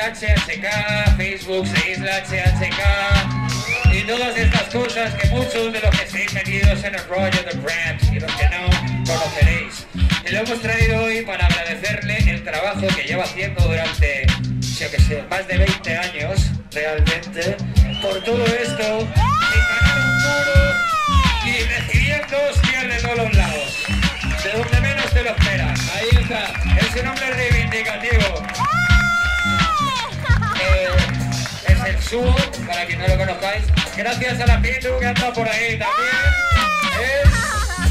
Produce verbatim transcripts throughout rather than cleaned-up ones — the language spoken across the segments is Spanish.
la H H K, Facebook seguís la H H K y todas estas cosas que muchos de los que estáis metidos en el rollo de Rams y los que no conoceréis. Y lo hemos traído hoy para agradecerle el trabajo que lleva haciendo durante, yo que sé, más de veinte años realmente, por todo esto, sin ganar un duro y recibiendo hostias de todos los lados, de donde menos te lo esperas. Ahí está, ese nombre es reivindicativo. Subo, para quien no lo conozcáis, gracias a la Pitu que anda por ahí también,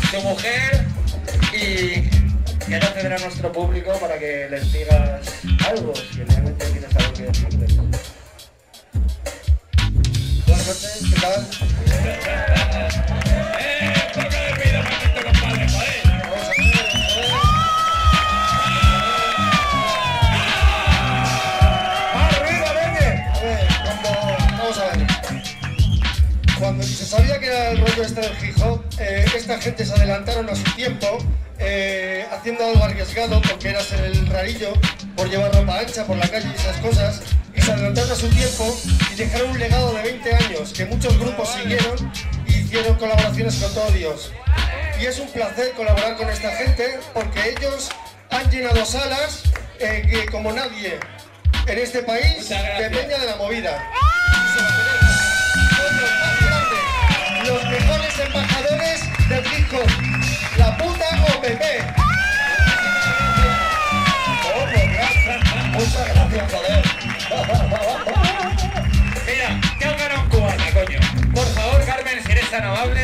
es su mujer, y que nos tendrá nuestro público para que les digas algo, si realmente tienes algo que decirte. Buenas noches, ¿qué tal? ¡Eh! ¿Por qué le pido más esto, compadre? ¡Joder! Cuando se sabía que era el rollo este del Gijó, eh, esta gente se adelantaron a su tiempo, eh, haciendo algo arriesgado, porque era ser el rarillo, por llevar ropa ancha por la calle y esas cosas, y se adelantaron a su tiempo y dejaron un legado de veinte años, que muchos grupos siguieron y hicieron colaboraciones con todo Dios. Y es un placer colaborar con esta gente, porque ellos han llenado salas eh, que, como nadie en este país, depende de la movida. Los mejores embajadores del hip hop, la puta O P P. Oh, gracias. Muchas gracias, joder. Mira, te han ganado un cubata, coño. Por favor, Carmen, si eres tan amable.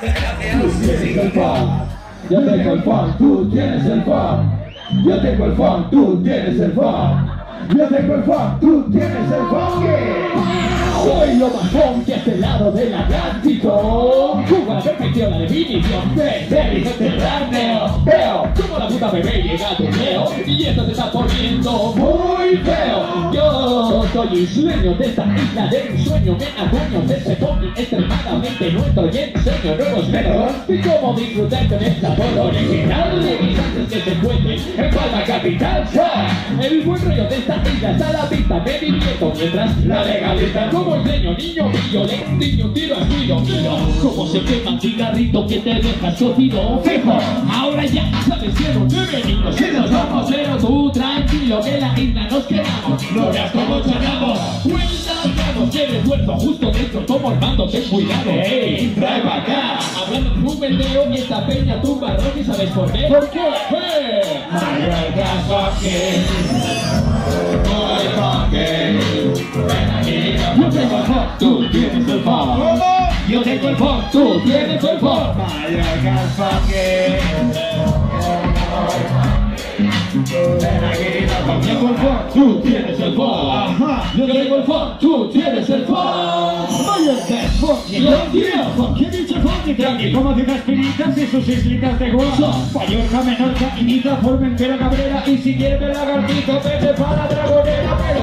Gracias. Yo tengo el fan, yo tengo el fan, tú tienes el fan. Yo tengo el fan, tú tienes el fan. Yo tengo el fan, tú tienes el fan. Soy lo bajón que este lado del Atlántico Cuba se metió la definición de ser mediterráneo. Veo como la puta bebé llega a torneo y esto se está poniendo muy feo. Yo soy isleño de esta isla de ensueño, que adueño de ese pony extremadamente nuestro y enseño nuevos perros y cómo disfrutar con el sabor original de guisantes que se encuentren en Palma capital. El buen rollo de esta isla está a la vista, me divierto mientras la legaliza. Niño, niño, violento, niño, tiro al cuido. Mira cómo se quema el cigarrito que te deja sótido. Fijo, ahora ya sabes que no te venimos. Si nos vamos, pero tú tranquilo que la isla nos quedamos. No veas cómo sonamos. Cuéntanos que el esfuerzo justo dentro como el mando, ten cuidado. Ey, trae para acá. Hablando de un vendeo, esta peña tumba rock y sabes por qué. ¿Por qué? Hey. Mallorca fucking, Mallorca fucking. Yo tengo el pop, tú tienes el pop. Yo tengo el pop, tú tienes el pop. Mallorca fucking. Yo tengo el pop, tú tienes el pop. Yo tengo el pop, tú tienes el pop. Mallorca fucking. Yo tengo el tranqui, como ciudad espiritas y sus islitas de guasa. Mallorca, Menorca, Inita, Formentera, Cabrera. Y si quieres ver lagartito, vete para Dragonera. Pero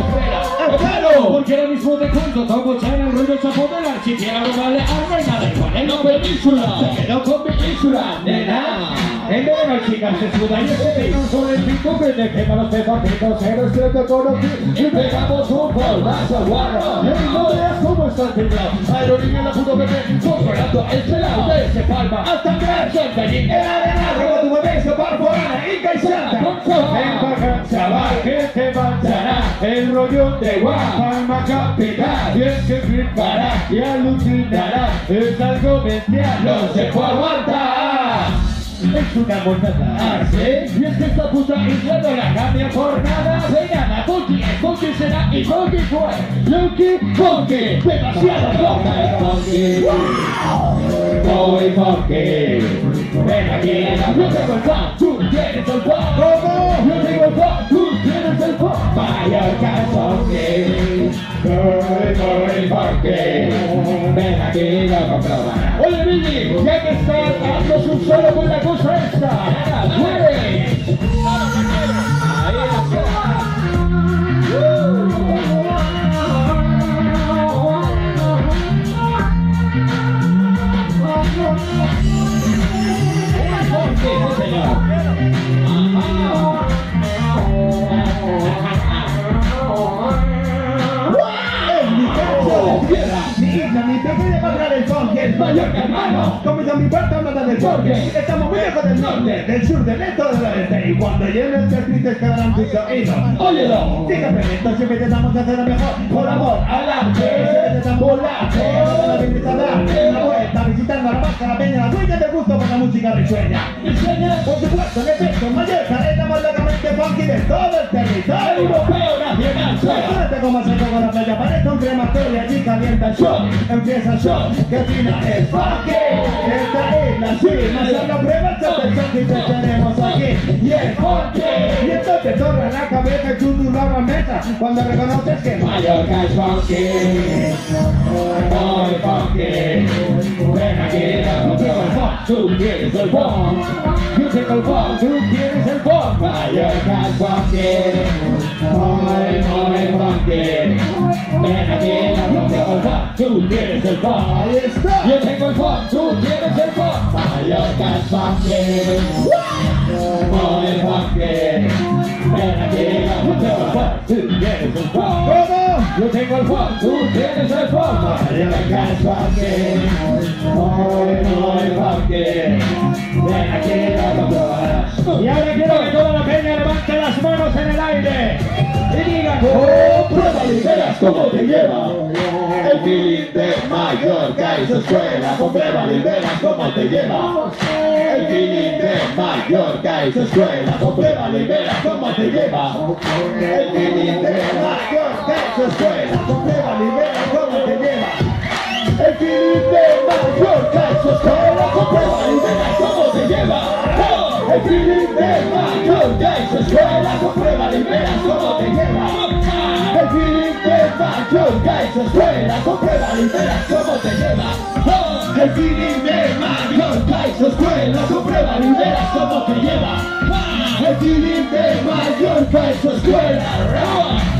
espera, espero, porque ahora mismo te cuento, toco ya en el rollo chapo del archipiélago balear. No hay nada igual en la península, se quedó con península, nena. En verano, chicas, se sudan y se pegan sobre el pico, que te queman los pepaquitos, héroes que te conocí y pegamos un polvazo al guarro. En modeas como están tiblados, aerolínea la puto bebé, controlando el pelado de ese Palma. Hasta que son de allí, el arenal, roba tu bebé, se parforana y caizanta. Empajan, chaval, que te manchará, el rollo de guap, Palma capital, y es que flipará y alucinará, es algo bestial, no se puede aguantar. Es una monada. ¿Ah, sí? Y es que esta puta isla no la cambia por nada. Se llama Punky, el Punky será y Punky fue Lucky Punky, demasiado loca es Punky. Voy Punky, ven aquí. Yo tengo el pop, tú tienes el pop. Yo tengo el pop, tú tienes el pop. Mallorca Punky, voy Punky, ven aquí, lo comprobarás. Oye, Billy, ya que está dando su solo con la cosa esta. ¡Güey! Ahí está. ¡Señor! Mallorca, hermano. Como yo mi puerta no da del porque estamos muy lejos del norte, del sur, del este o del oeste. Y cuando lleguen los perfiles quedarán tus oídos. Óyelo, dígame, entonces me intentamos hacer lo mejor. Por amor, adelante, volante, volante, la vuelta, visitando a la vaca, la peña, la dueña de gusto por la música risueña. Risueña, por supuesto, en efecto, en Mallorca estamos locamente funky de todo el territorio europeo nacional. Acuérdate cómo se toca la playa, parece un crematorio, allí calienta el show, empieza el show, que fina es funky. Esta es la cima, son las pruebas de que tenemos aquí, y es funky. Y entonces torna la cabeza y tú tu la meta, cuando reconoces que Mallorca es funky. Soy funky, ven aquí, no te vas, tú quieres el funk, yo tengo el funk, tú quieres el funk. Mallorca es funky, soy funky, ven aquí, no te vas, tú quieres el funk, yo tengo el funk, tú quieres el funk. Mallorca es funky, soy funky. Ven aquí, no te vas, tú quieres el funk, yo tengo el funk, tú quieres el funk. Mallorca es funky, muy funky, ven aquí, no te vas. Y ahora quiero que toda la peña levante las manos en el aire y diga: oh, prueba y verás cómo te lleva el feeling de Mallorca y su escuela. Con prueba y verás cómo te lleva el feeling de Mallorca y su escuela. Con prueba y verás cómo te lleva el feeling de Mallorca y su escuela. Con prueba y verás cómo te lleva el feeling de Mallorca y su escuela. Con prueba y verás cómo te lleva el feeling de Mallorca y su escuela. Con prueba y verás cómo te lleva el feeling de Mallorca y su escuela. Con prueba y verás cómo te lleva el feeling de Mallorca y su escuela. Con prueba y verás cómo te lleva el feeling de Mallorca y su escuela.